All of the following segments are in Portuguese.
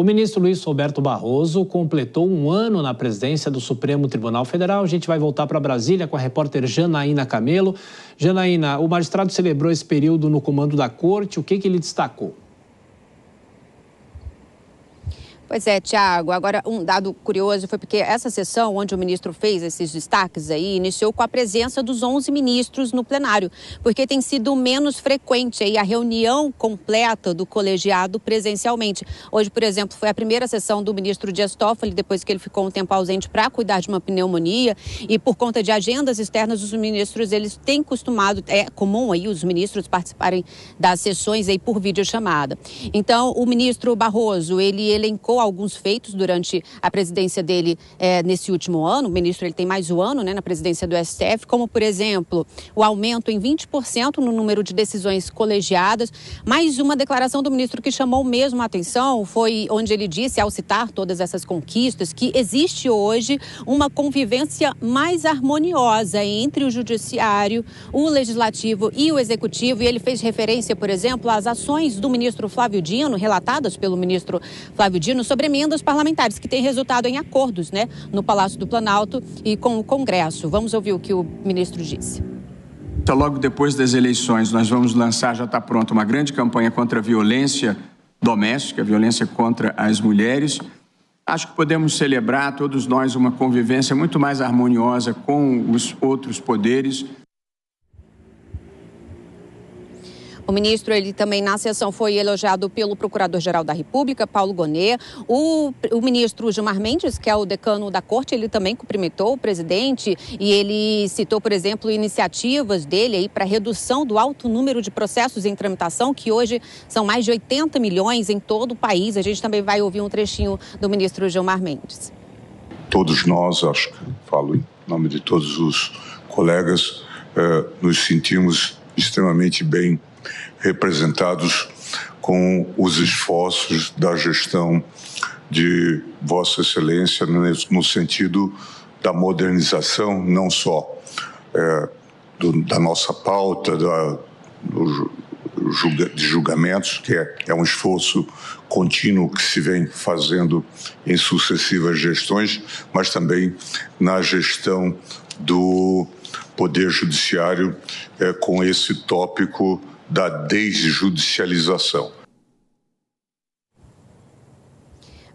O ministro Luís Roberto Barroso completou um ano na presidência do Supremo Tribunal Federal. A gente vai voltar para Brasília com a repórter Janaína Camelo. Janaína, o magistrado celebrou esse período no comando da corte. O que ele destacou? Pois é, Tiago. Agora, um dado curioso foi porque essa sessão onde o ministro fez esses destaques aí iniciou com a presença dos 11 ministros no plenário, porque tem sido menos frequente aí a reunião completa do colegiado presencialmente. Hoje, por exemplo, foi a primeira sessão do ministro Dias Toffoli, depois que ele ficou um tempo ausente para cuidar de uma pneumonia, e por conta de agendas externas, os ministros, eles têm costumado, é comum aí os ministros participarem das sessões aí por videochamada. Então, o ministro Barroso, ele elencou alguns feitos durante a presidência dele nesse último ano. O ministro ele tem mais um ano, né, na presidência do STF, como, por exemplo, o aumento em 20% no número de decisões colegiadas. Mais uma declaração do ministro que chamou mesmo a atenção foi onde ele disse, ao citar todas essas conquistas, que existe hoje uma convivência mais harmoniosa entre o judiciário, o legislativo e o executivo. E ele fez referência, por exemplo, às ações do ministro Flávio Dino, relatadas pelo ministro Flávio Dino, sobre emendas parlamentares, que tem resultado em acordos, né, no Palácio do Planalto e com o Congresso. Vamos ouvir o que o ministro disse. Logo depois das eleições, nós vamos lançar, já está pronto, uma grande campanha contra a violência doméstica, violência contra as mulheres. Acho que podemos celebrar, todos nós, uma convivência muito mais harmoniosa com os outros poderes. O ministro, ele também na sessão foi elogiado pelo Procurador-Geral da República, Paulo Gonet. O ministro Gilmar Mendes, que é o decano da corte, ele também cumprimentou o presidente e ele citou, por exemplo, iniciativas dele aí para redução do alto número de processos em tramitação, que hoje são mais de 80 milhões em todo o país. A gente também vai ouvir um trechinho do ministro Gilmar Mendes. Todos nós, acho que falo em nome de todos os colegas, nos sentimos extremamente bem representados com os esforços da gestão de Vossa Excelência no sentido da modernização, não só da nossa pauta de julgamentos, que é um esforço contínuo que se vem fazendo em sucessivas gestões, mas também na gestão do Poder Judiciário com esse tópico da desjudicialização.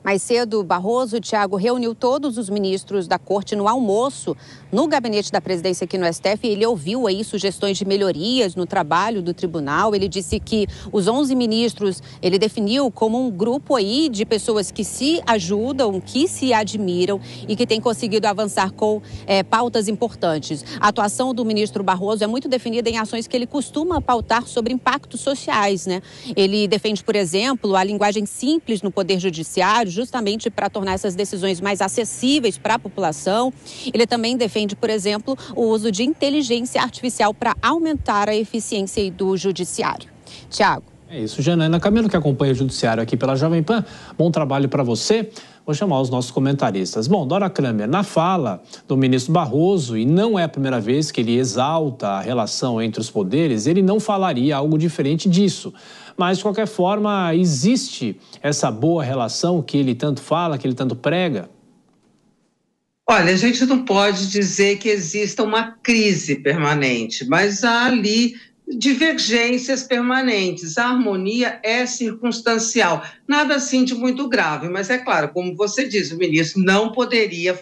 Mais cedo, Barroso, Tiago, reuniu todos os ministros da corte no almoço, no gabinete da presidência aqui no STF. Ele ouviu aí sugestões de melhorias no trabalho do tribunal. Ele disse que os 11 ministros, ele definiu como um grupo aí de pessoas que se ajudam, que se admiram e que têm conseguido avançar com pautas importantes. A atuação do ministro Barroso é muito definida em ações que ele costuma pautar sobre impactos sociais, né? Ele defende, por exemplo, a linguagem simples no Poder Judiciário, justamente para tornar essas decisões mais acessíveis para a população. Ele também defende, por exemplo, o uso de inteligência artificial para aumentar a eficiência do judiciário. Tiago. É isso, Janaína Camelo, que acompanha o judiciário aqui pela Jovem Pan. Bom trabalho para você. Vou chamar os nossos comentaristas. Bom, Dora Kramer, na fala do ministro Barroso, e não é a primeira vez que ele exalta a relação entre os poderes, ele não falaria algo diferente disso. Mas, de qualquer forma, existe essa boa relação que ele tanto fala, que ele tanto prega? Olha, a gente não pode dizer que exista uma crise permanente, mas há ali divergências permanentes. A harmonia é circunstancial, nada assim de muito grave, mas é claro, como você diz, o ministro não poderia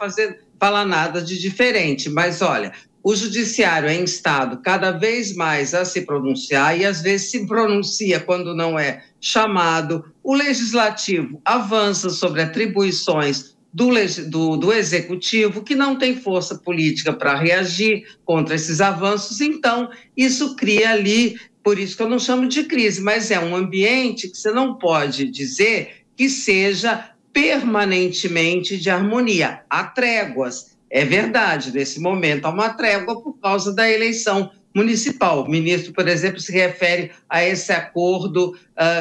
falar nada de diferente, mas olha, o judiciário é instado cada vez mais a se pronunciar e às vezes se pronuncia quando não é chamado, o legislativo avança sobre atribuições do executivo, que não tem força política para reagir contra esses avanços. Então, isso cria ali, por isso que eu não chamo de crise, mas é um ambiente que você não pode dizer que seja permanentemente de harmonia. Há tréguas, é verdade, nesse momento há uma trégua por causa da eleição municipal. O ministro, por exemplo, se refere a esse acordo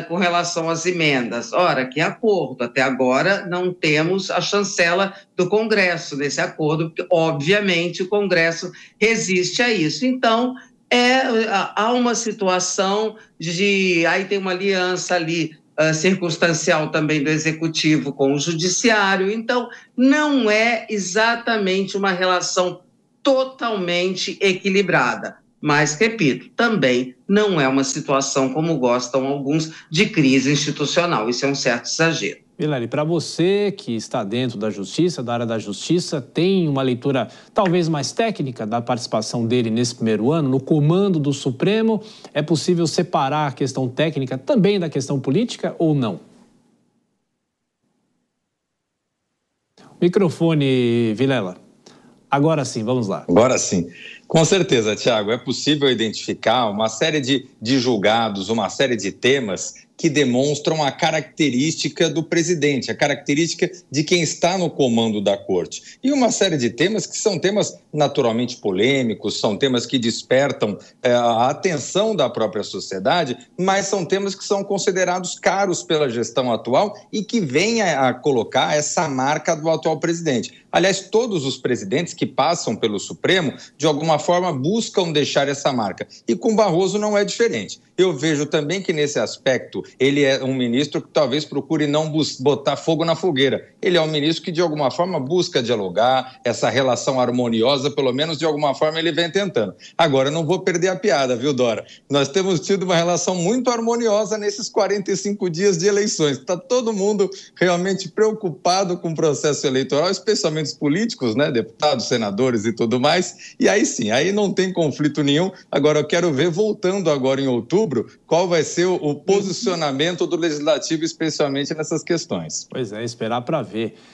com relação às emendas. Ora, que acordo? Até agora não temos a chancela do Congresso nesse acordo, porque, obviamente, o Congresso resiste a isso. Então, há uma situação de... Aí tem uma aliança ali circunstancial também do executivo com o judiciário. Então, não é exatamente uma relação totalmente equilibrada. Mas, repito, também não é uma situação, como gostam alguns, de crise institucional. Isso é um certo exagero. Vilela, para você que está dentro da Justiça, da área da Justiça, tem uma leitura talvez mais técnica da participação dele nesse primeiro ano, no comando do Supremo. É possível separar a questão técnica também da questão política ou não? Microfone, Vilela. Agora sim, vamos lá. Agora sim. Com certeza, Tiago, é possível identificar uma série de julgados, uma série de temas que demonstram a característica do presidente, a característica de quem está no comando da corte. E uma série de temas que são temas naturalmente polêmicos, são temas que despertam a atenção da própria sociedade, mas são temas que são considerados caros pela gestão atual e que vêm a colocar essa marca do atual presidente. Aliás, todos os presidentes que passam pelo Supremo, de alguma forma, buscam deixar essa marca. E com Barroso não é diferente. Eu vejo também que nesse aspecto ele é um ministro que talvez procure não botar fogo na fogueira. Ele é um ministro que de alguma forma busca dialogar, essa relação harmoniosa, pelo menos de alguma forma ele vem tentando. Agora, não vou perder a piada, viu, Dora? Nós temos tido uma relação muito harmoniosa nesses 45 dias de eleições. Está todo mundo realmente preocupado com o processo eleitoral, especialmente os políticos, né, deputados, senadores e tudo mais, e aí sim, aí não tem conflito nenhum. Agora eu quero ver, voltando agora em outubro, qual vai ser o posicionamento do Legislativo, especialmente nessas questões. Pois é, esperar para ver.